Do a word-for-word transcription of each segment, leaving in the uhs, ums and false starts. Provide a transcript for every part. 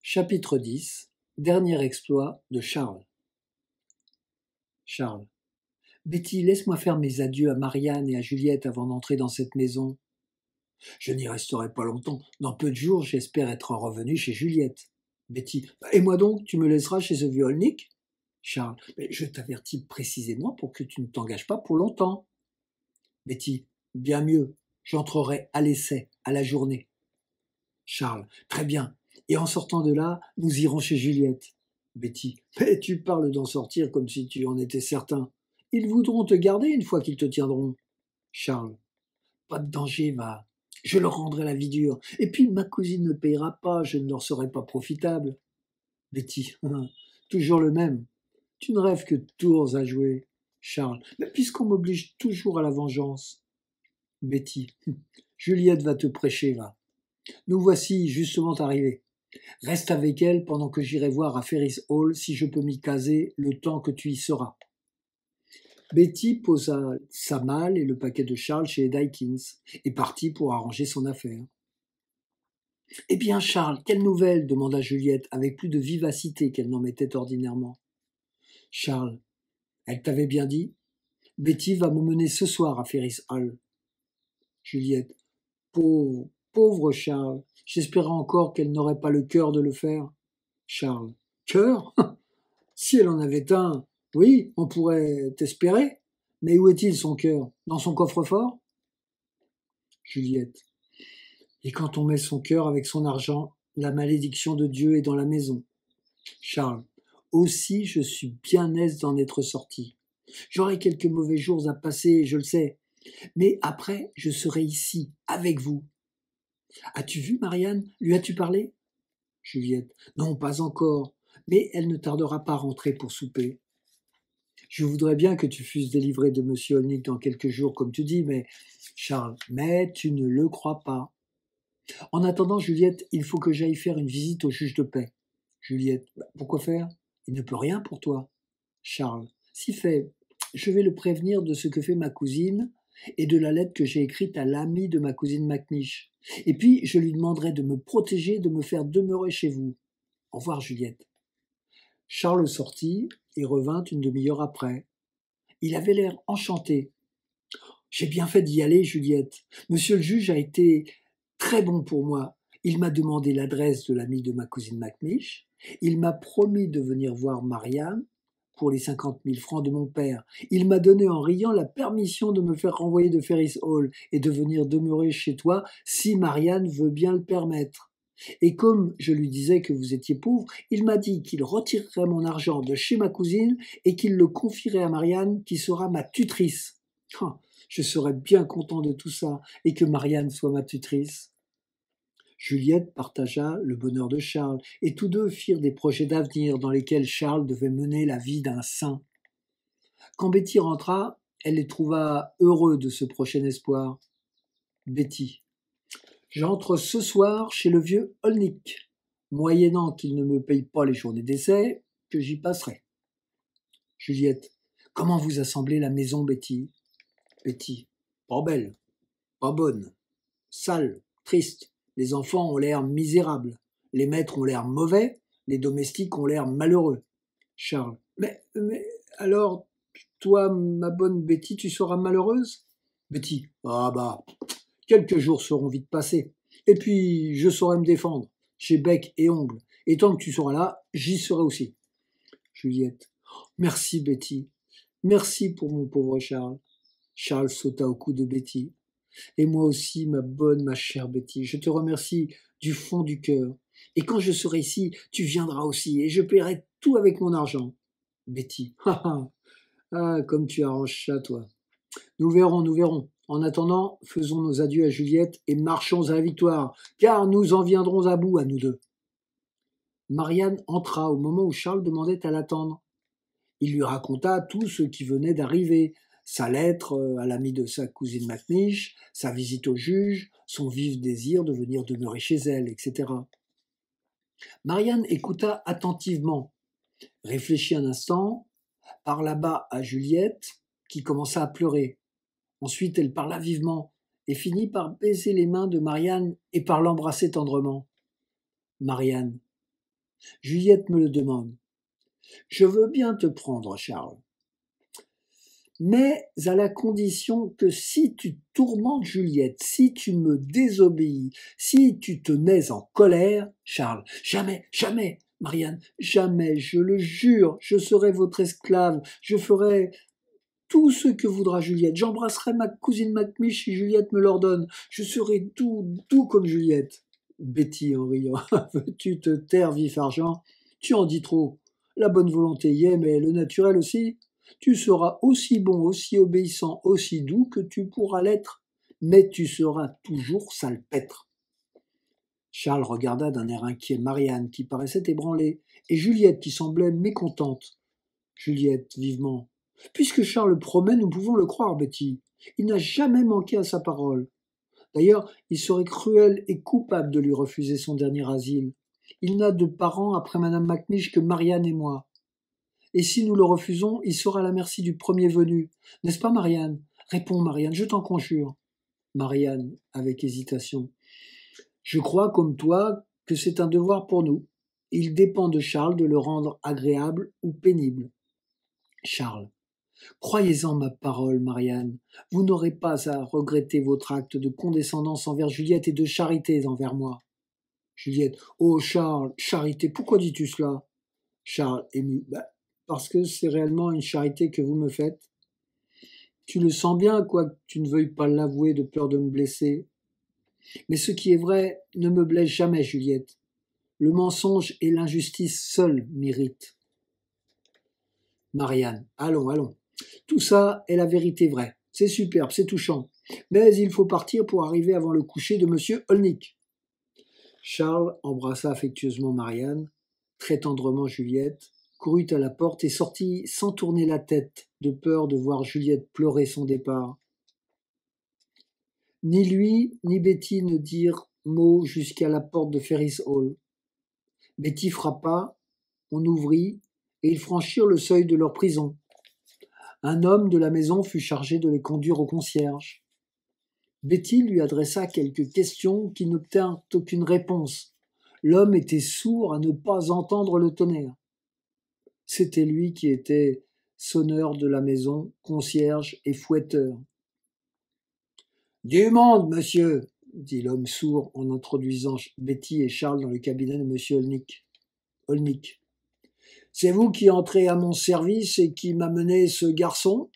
Chapitre dix. Dernier exploit de Charles. Charles. Betty, laisse-moi faire mes adieux à Marianne et à Juliette avant d'entrer dans cette maison. Je n'y resterai pas longtemps. Dans peu de jours, j'espère être revenu chez Juliette. Betty. Et moi donc, tu me laisseras chez ce vieux Old Nick ? Charles. Je t'avertis précisément pour que tu ne t'engages pas pour longtemps. Betty. Bien mieux. J'entrerai à l'essai, à la journée. Charles. Très bien. Et en sortant de là, nous irons chez Juliette. Betty. Mais tu parles d'en sortir comme si tu en étais certain. Ils voudront te garder une fois qu'ils te tiendront. Charles. Pas de danger, va. Je leur rendrai la vie dure. Et puis ma cousine ne payera pas, je ne leur serai pas profitable. Betty. Toujours le même. Tu ne rêves que de tours à jouer. Charles. Mais puisqu'on m'oblige toujours à la vengeance. Betty. Juliette va te prêcher, va. Nous voici justement arrivés. Reste avec elle pendant que j'irai voir à Ferris Hall si je peux m'y caser le temps que tu y seras. Betty posa sa malle et le paquet de Charles chez Dykins et partit pour arranger son affaire. « Eh bien, Charles, quelle nouvelle ?» demanda Juliette avec plus de vivacité qu'elle n'en mettait ordinairement. « Charles, elle t'avait bien dit ? Betty va me mener ce soir à Ferris Hall. » Juliette. « Pauvre, pauvre Charles, j'espérais encore qu'elle n'aurait pas le cœur de le faire. » Charles. « Cœur ? Si elle en avait un !» « Oui, on pourrait t'espérer. Mais où est-il son cœur? Dans son coffre-fort ?» Juliette. « Et quand on met son cœur avec son argent, la malédiction de Dieu est dans la maison. » Charles. « Aussi, je suis bien aise d'en être sorti. J'aurai quelques mauvais jours à passer, je le sais. Mais après, je serai ici, avec vous. »« As-tu vu, Marianne? Lui as-tu parlé ?» Juliette. « Non, pas encore. Mais elle ne tardera pas à rentrer pour souper. » Je voudrais bien que tu fusses délivré de M. Olnick dans quelques jours, comme tu dis, mais, Charles, mais tu ne le crois pas. En attendant, Juliette, il faut que j'aille faire une visite au juge de paix. Juliette, pourquoi faire? Il ne peut rien pour toi. Charles, si fait, je vais le prévenir de ce que fait ma cousine et de la lettre que j'ai écrite à l'ami de ma cousine MacNish. Et puis, je lui demanderai de me protéger, de me faire demeurer chez vous. Au revoir, Juliette. Charles sortit et revint une demi-heure après. Il avait l'air enchanté. « J'ai bien fait d'y aller, Juliette. Monsieur le juge a été très bon pour moi. Il m'a demandé l'adresse de l'ami de ma cousine MacMiche. Il m'a promis de venir voir Marianne pour les cinquante mille francs de mon père. Il m'a donné en riant la permission de me faire renvoyer de Ferris Hall et de venir demeurer chez toi si Marianne veut bien le permettre. » Et comme je lui disais que vous étiez pauvre, il m'a dit qu'il retirerait mon argent de chez ma cousine et qu'il le confierait à Marianne qui sera ma tutrice. Oh, je serais bien content de tout ça et que Marianne soit ma tutrice. Juliette partagea le bonheur de Charles et tous deux firent des projets d'avenir dans lesquels Charles devait mener la vie d'un saint. Quand Betty rentra, elle les trouva heureux de ce prochain espoir. Betty. J'entre ce soir chez le vieux Old Nick, moyennant qu'il ne me paye pas les journées d'essai, que j'y passerai. Juliette. Comment vous a semblé la maison, Betty? Betty. Pas belle, pas bonne, sale, triste. Les enfants ont l'air misérables, les maîtres ont l'air mauvais, les domestiques ont l'air malheureux. Charles. Mais, mais, alors, toi, ma bonne Betty, tu seras malheureuse? Betty. Ah bah... Quelques jours seront vite passés. Et puis, je saurai me défendre. J'ai bec et ongles. Et tant que tu seras là, j'y serai aussi. Juliette. Merci, Betty. Merci pour mon pauvre Charles. Charles sauta au cou de Betty. Et moi aussi, ma bonne, ma chère Betty, je te remercie du fond du cœur. Et quand je serai ici, tu viendras aussi. Et je paierai tout avec mon argent. Betty. Ah, ah, comme tu arranges ça, toi. Nous verrons, nous verrons. En attendant, faisons nos adieux à Juliette et marchons à la victoire, car nous en viendrons à bout à nous deux. Marianne entra au moment où Charles demandait à l'attendre. Il lui raconta tout ce qui venait d'arriver, sa lettre à l'ami de sa cousine MacNish, sa visite au juge, son vif désir de venir demeurer chez elle, et cetera. Marianne écouta attentivement, réfléchit un instant, parla bas à Juliette, qui commença à pleurer. Ensuite, elle parla vivement et finit par baiser les mains de Marianne et par l'embrasser tendrement. Marianne, Juliette me le demande. Je veux bien te prendre, Charles, mais à la condition que si tu tourmentes Juliette, si tu me désobéis, si tu te mets en colère, Charles, jamais, jamais, Marianne, jamais, je le jure, je serai votre esclave, je ferai tout ce que voudra Juliette, j'embrasserai ma cousine MacMiche si Juliette me l'ordonne, je serai doux, doux comme Juliette. Betty en riant, veux-tu te taire, vif argent? Tu en dis trop. La bonne volonté y est, mais le naturel aussi. Tu seras aussi bon, aussi obéissant, aussi doux que tu pourras l'être, mais tu seras toujours salpêtre. Charles regarda d'un air inquiet Marianne qui paraissait ébranlée, et Juliette qui semblait mécontente. Juliette, vivement. « Puisque Charles le promet, nous pouvons le croire, Betty. Il n'a jamais manqué à sa parole. D'ailleurs, il serait cruel et coupable de lui refuser son dernier asile. Il n'a de parents après Madame MacNish que Marianne et moi. Et si nous le refusons, il sera à la merci du premier venu. N'est-ce pas, Marianne? Réponds, Marianne, je t'en conjure. » Marianne, avec hésitation. « Je crois, comme toi, que c'est un devoir pour nous. Il dépend de Charles de le rendre agréable ou pénible. » Charles. « Croyez-en ma parole, Marianne, vous n'aurez pas à regretter votre acte de condescendance envers Juliette et de charité envers moi. » Juliette. « Oh, Charles, charité, pourquoi dis-tu cela ?» Charles, ému. Bah, « Parce que c'est réellement une charité que vous me faites. »« Tu le sens bien, quoique tu ne veuilles pas l'avouer de peur de me blesser. »« Mais ce qui est vrai ne me blesse jamais, Juliette. Le mensonge et l'injustice seuls m'irritent. » Marianne. « Allons, allons. » Tout ça est la vérité vraie. C'est superbe, c'est touchant. Mais il faut partir pour arriver avant le coucher de Monsieur Old Nick. Charles embrassa affectueusement Marianne, très tendrement Juliette, courut à la porte et sortit sans tourner la tête, de peur de voir Juliette pleurer son départ. Ni lui, ni Betty ne dirent mot jusqu'à la porte de Ferris Hall. Betty frappa, on ouvrit, et ils franchirent le seuil de leur prison. Un homme de la maison fut chargé de les conduire au concierge. Betty lui adressa quelques questions qui n'obtinrent aucune réponse. L'homme était sourd à ne pas entendre le tonnerre. C'était lui qui était sonneur de la maison, concierge et fouetteur. « Du monde, monsieur !» dit l'homme sourd en introduisant Betty et Charles dans le cabinet de monsieur Old Nick. Old Nick. C'est vous qui entrez à mon service et qui m'amenez ce garçon?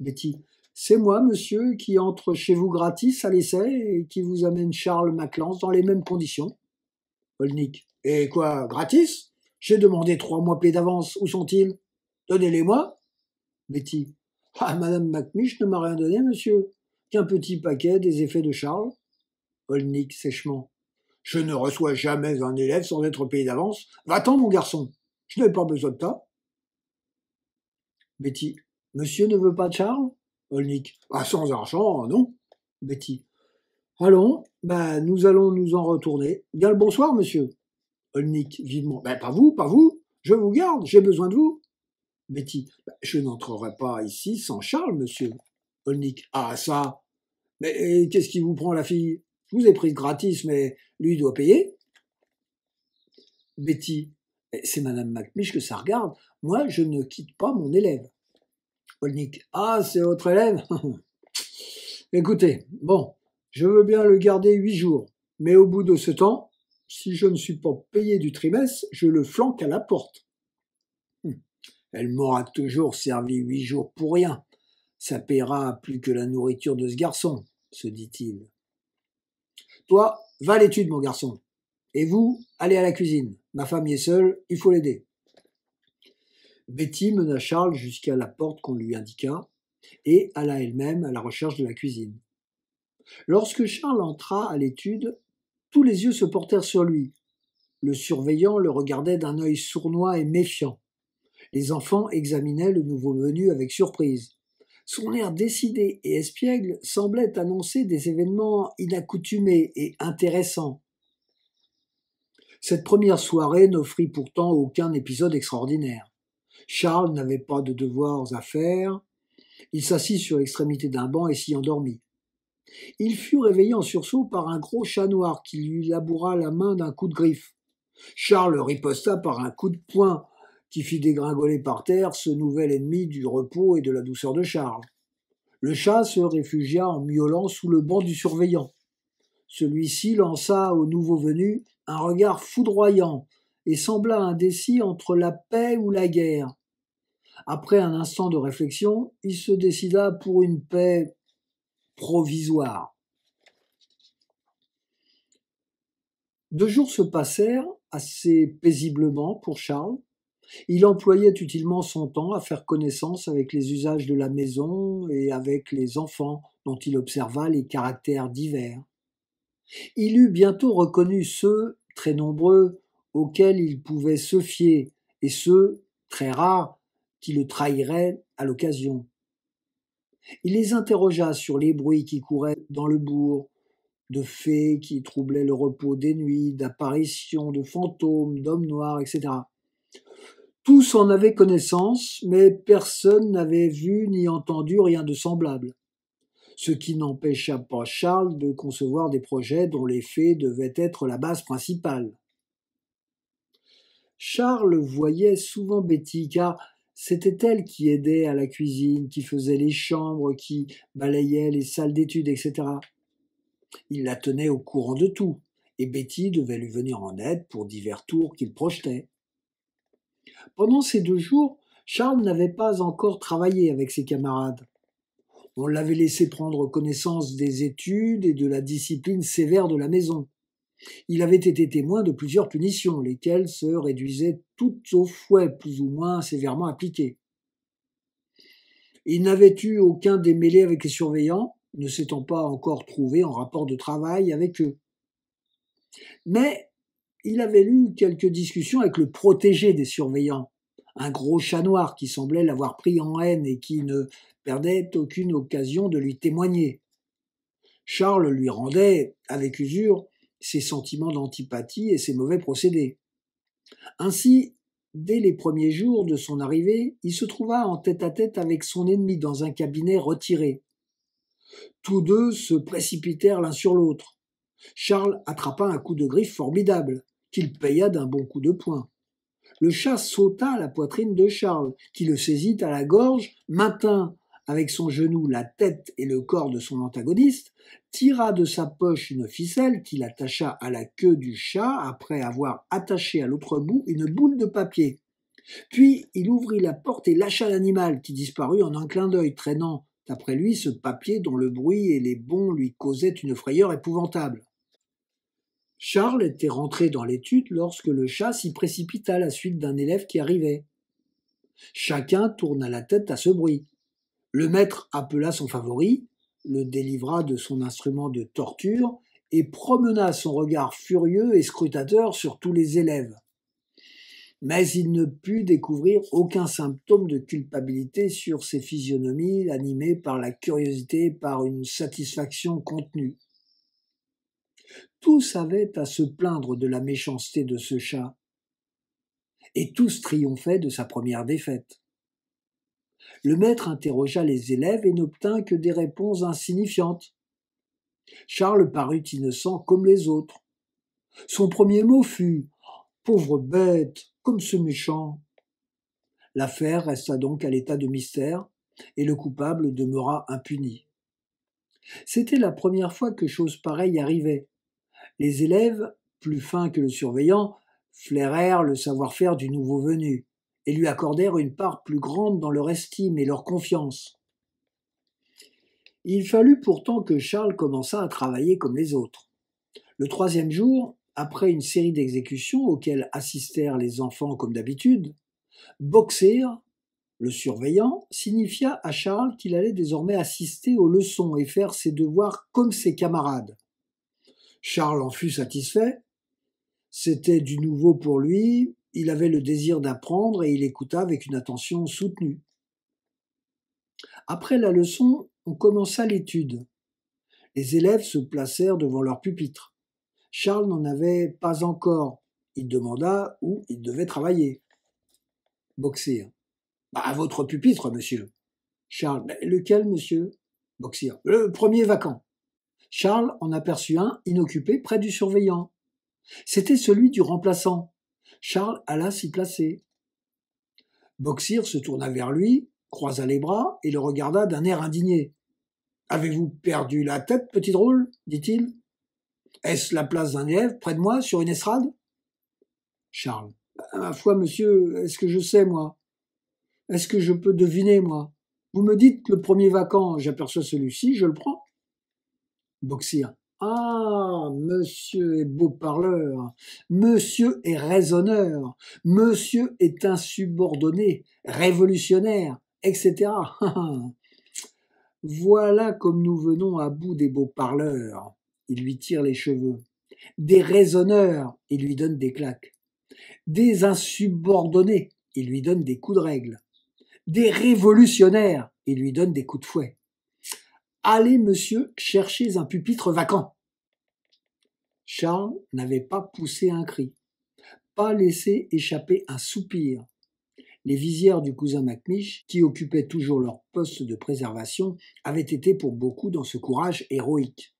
Betty. C'est moi, monsieur, qui entre chez vous gratis à l'essai et qui vous amène Charles Maclance dans les mêmes conditions. Old Nick. Et quoi, gratis? J'ai demandé trois mois paie d'avance. Où sont-ils? Donnez-les-moi. Betty. Ah, Madame MacMiche ne m'a rien donné, monsieur. Qu'un petit paquet des effets de Charles. Old Nick, sèchement. Je ne reçois jamais un élève sans être payé d'avance. Va-t'en, mon garçon. « Je n'ai pas besoin de toi. » Betty. « Monsieur ne veut pas de Charles ?»« Old Nick. Ah, sans argent, non. » Betty. « Allons, ben, nous allons nous en retourner. Bien le bonsoir, monsieur. » Old Nick, vivement. « Ben, pas vous, pas vous. Je vous garde, j'ai besoin de vous. » Betty. Ben, « Je n'entrerai pas ici sans Charles, monsieur. » Old Nick. « Ah, ça. Mais qu'est-ce qui vous prend, la fille? Je vous ai prise gratis, mais lui doit payer. » Betty. « C'est Madame MacMiche que ça regarde. Moi, je ne quitte pas mon élève. » Old Nick. « Ah, c'est votre élève. Écoutez, bon, je veux bien le garder huit jours, mais au bout de ce temps, si je ne suis pas payé du trimestre, je le flanque à la porte. Hum. Elle m'aura toujours servi huit jours pour rien. Ça paiera plus que la nourriture de ce garçon, se dit-il. Toi, va à l'étude, mon garçon. Et vous, allez à la cuisine. » Ma femme y est seule, il faut l'aider. » Betty mena Charles jusqu'à la porte qu'on lui indiqua et alla elle-même à la recherche de la cuisine. Lorsque Charles entra à l'étude, tous les yeux se portèrent sur lui. Le surveillant le regardait d'un œil sournois et méfiant. Les enfants examinaient le nouveau venu avec surprise. Son air décidé et espiègle semblait annoncer des événements inaccoutumés et intéressants. Cette première soirée n'offrit pourtant aucun épisode extraordinaire. Charles n'avait pas de devoirs à faire, Il s'assit sur l'extrémité d'un banc et s'y endormit. Il fut réveillé en sursaut par un gros chat noir qui lui laboura la main d'un coup de griffe. Charles riposta par un coup de poing qui fit dégringoler par terre ce nouvel ennemi du repos et de la douceur de Charles. Le chat se réfugia en miaulant sous le banc du surveillant. Celui-ci lança au nouveau venu un regard foudroyant et sembla indécis entre la paix ou la guerre. Après un instant de réflexion, il se décida pour une paix provisoire. Deux jours se passèrent assez paisiblement pour Charles. Il employait utilement son temps à faire connaissance avec les usages de la maison et avec les enfants dont il observa les caractères divers. Il eut bientôt reconnu ceux, très nombreux, auxquels il pouvait se fier, et ceux, très rares, qui le trahiraient à l'occasion. Il les interrogea sur les bruits qui couraient dans le bourg, de fées qui troublaient le repos des nuits, d'apparitions, de fantômes, d'hommes noirs, et cetera. Tous en avaient connaissance, mais personne n'avait vu ni entendu rien de semblable, ce qui n'empêcha pas Charles de concevoir des projets dont les fées devaient être la base principale. Charles voyait souvent Betty, car c'était elle qui aidait à la cuisine, qui faisait les chambres, qui balayait les salles d'études, et cetera. Il la tenait au courant de tout, et Betty devait lui venir en aide pour divers tours qu'il projetait. Pendant ces deux jours, Charles n'avait pas encore travaillé avec ses camarades. On l'avait laissé prendre connaissance des études et de la discipline sévère de la maison. Il avait été témoin de plusieurs punitions, lesquelles se réduisaient toutes au fouet, plus ou moins sévèrement appliquées. Il n'avait eu aucun démêlé avec les surveillants, ne s'étant pas encore trouvé en rapport de travail avec eux. Mais il avait eu quelques discussions avec le protégé des surveillants, un gros chat noir qui semblait l'avoir pris en haine et qui ne perdait aucune occasion de lui témoigner. Charles lui rendait, avec usure, ses sentiments d'antipathie et ses mauvais procédés. Ainsi, dès les premiers jours de son arrivée, il se trouva en tête-à-tête avec son ennemi dans un cabinet retiré. Tous deux se précipitèrent l'un sur l'autre. Charles attrapa un coup de griffe formidable, qu'il paya d'un bon coup de poing. Le chat sauta à la poitrine de Charles, qui le saisit à la gorge, maintint avec son genou la tête et le corps de son antagoniste, tira de sa poche une ficelle qu'il attacha à la queue du chat après avoir attaché à l'autre bout une boule de papier. Puis il ouvrit la porte et lâcha l'animal, qui disparut en un clin d'œil, traînant après lui ce papier dont le bruit et les bonds lui causaient une frayeur épouvantable. Charles était rentré dans l'étude lorsque le chat s'y précipita à la suite d'un élève qui arrivait. Chacun tourna la tête à ce bruit. Le maître appela son favori, le délivra de son instrument de torture et promena son regard furieux et scrutateur sur tous les élèves. Mais il ne put découvrir aucun symptôme de culpabilité sur ces physionomies animées par la curiosité et par une satisfaction contenue. Tous avaient à se plaindre de la méchanceté de ce chat, et tous triomphaient de sa première défaite. Le maître interrogea les élèves et n'obtint que des réponses insignifiantes. Charles parut innocent comme les autres. Son premier mot fut « Pauvre bête, comme ce méchant !» L'affaire resta donc à l'état de mystère, et le coupable demeura impuni. C'était la première fois que chose pareille arrivait. Les élèves, plus fins que le surveillant, flairèrent le savoir-faire du nouveau venu, et lui accordèrent une part plus grande dans leur estime et leur confiance. Il fallut pourtant que Charles commençât à travailler comme les autres. Le troisième jour, après une série d'exécutions auxquelles assistèrent les enfants comme d'habitude, Boxear, le surveillant, signifia à Charles qu'il allait désormais assister aux leçons et faire ses devoirs comme ses camarades. Charles en fut satisfait. C'était du nouveau pour lui. Il avait le désir d'apprendre et il écouta avec une attention soutenue. Après la leçon, on commença l'étude. Les élèves se placèrent devant leur pupitre. Charles n'en avait pas encore. Il demanda où il devait travailler. Boxear. Bah, « À votre pupitre, monsieur. » Charles, ben, lequel, monsieur? Boxear. Le premier vacant. Charles en aperçut un inoccupé près du surveillant. C'était celui du remplaçant. Charles alla s'y placer. Boxear se tourna vers lui, croisa les bras et le regarda d'un air indigné. « Avez-vous perdu la tête, petit drôle ?» dit-il. « Est-ce la place d'un élève près de moi, sur une estrade ?» Charles. « Ma foi, monsieur, est-ce que je sais, moi? Est-ce que je peux deviner, moi? Vous me dites le premier vacant, j'aperçois celui-ci, je le prends. » Boxear. « Ah, monsieur est beau parleur, monsieur est raisonneur, monsieur est insubordonné, révolutionnaire, et cetera « Voilà comme nous venons à bout des beaux parleurs. » Il lui tire les cheveux. « Des raisonneurs. » Il lui donne des claques. « Des insubordonnés. » Il lui donne des coups de règle. « Des révolutionnaires. » Il lui donne des coups de fouet. Allez, monsieur, cherchez un pupitre vacant. Charles n'avait pas poussé un cri, pas laissé échapper un soupir. Les visières du cousin MacMiche, qui occupaient toujours leur poste de préservation, avaient été pour beaucoup dans ce courage héroïque.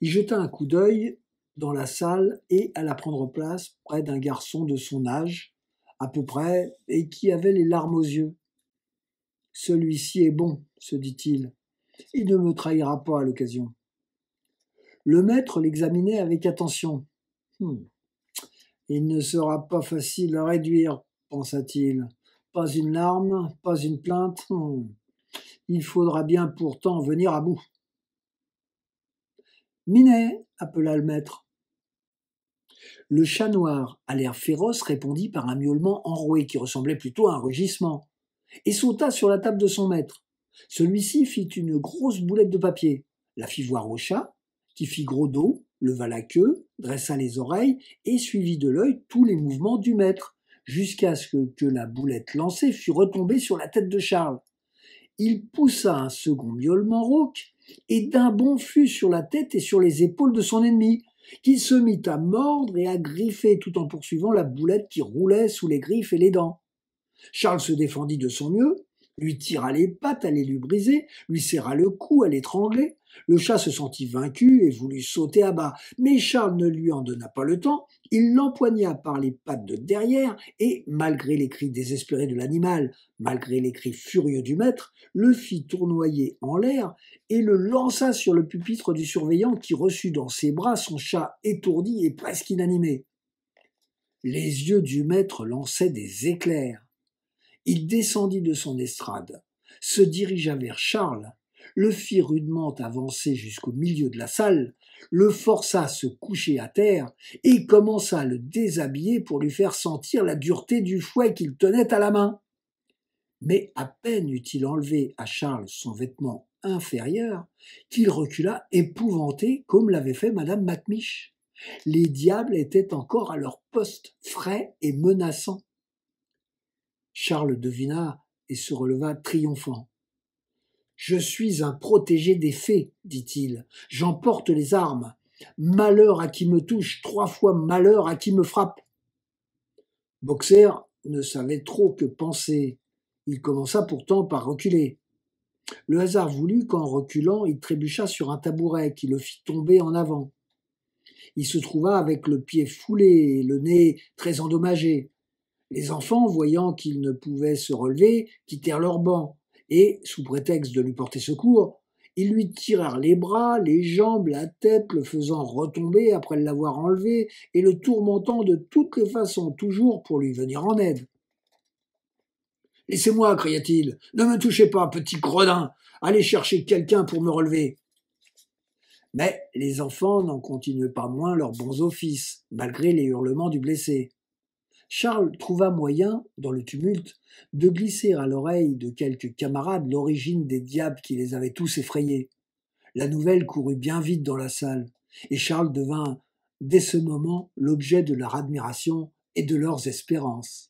Il jeta un coup d'œil dans la salle et alla prendre place près d'un garçon de son âge, à peu près, et qui avait les larmes aux yeux. « Celui-ci est bon, » se dit-il. « Il ne me trahira pas à l'occasion. » Le maître l'examinait avec attention. Hmm. « Il ne sera pas facile à réduire, » pensa-t-il. « Pas une larme, pas une plainte. Hmm. Il faudra bien pourtant venir à bout. » « Minet !» appela le maître. Le chat noir, à l'air féroce, répondit par un miaulement enroué qui ressemblait plutôt à un rugissement, et sauta sur la table de son maître. Celui-ci fit une grosse boulette de papier, la fit voir au chat, qui fit gros dos, leva la queue, dressa les oreilles et suivit de l'œil tous les mouvements du maître, jusqu'à ce que, que la boulette lancée fût retombée sur la tête de Charles. Il poussa un second miaulement rauque et d'un bond fut sur la tête et sur les épaules de son ennemi, qui se mit à mordre et à griffer tout en poursuivant la boulette qui roulait sous les griffes et les dents. Charles se défendit de son mieux, lui tira les pattes, allait lui briser, lui serra le cou, allait l'étrangler. Le chat se sentit vaincu et voulut sauter à bas, mais Charles ne lui en donna pas le temps, il l'empoigna par les pattes de derrière et, malgré les cris désespérés de l'animal, malgré les cris furieux du maître, le fit tournoyer en l'air et le lança sur le pupitre du surveillant qui reçut dans ses bras son chat étourdi et presque inanimé. Les yeux du maître lançaient des éclairs. Il descendit de son estrade, se dirigea vers Charles, le fit rudement avancer jusqu'au milieu de la salle, le força à se coucher à terre et commença à le déshabiller pour lui faire sentir la dureté du fouet qu'il tenait à la main. Mais à peine eut-il enlevé à Charles son vêtement inférieur qu'il recula épouvanté comme l'avait fait madame MacMiche. Les diables étaient encore à leur poste, frais et menaçants. Charles devina et se releva triomphant. « Je suis un protégé des fées, dit-il, j'emporte les armes. Malheur à qui me touche, trois fois malheur à qui me frappe. » Boxear ne savait trop que penser. Il commença pourtant par reculer. Le hasard voulut qu'en reculant, il trébucha sur un tabouret qui le fit tomber en avant. Il se trouva avec le pied foulé et le nez très endommagé. Les enfants, voyant qu'ils ne pouvaient se relever, quittèrent leur banc, et, sous prétexte de lui porter secours, ils lui tirèrent les bras, les jambes, la tête, le faisant retomber après l'avoir enlevé, et le tourmentant de toutes les façons, toujours pour lui venir en aide. « Laissez-moi, cria-t-il, ne me touchez pas, petit gredin, allez chercher quelqu'un pour me relever. » Mais les enfants n'en continuaient pas moins leurs bons offices, malgré les hurlements du blessé. Charles trouva moyen, dans le tumulte, de glisser à l'oreille de quelques camarades l'origine des diables qui les avaient tous effrayés. La nouvelle courut bien vite dans la salle, et Charles devint, dès ce moment, l'objet de leur admiration et de leurs espérances.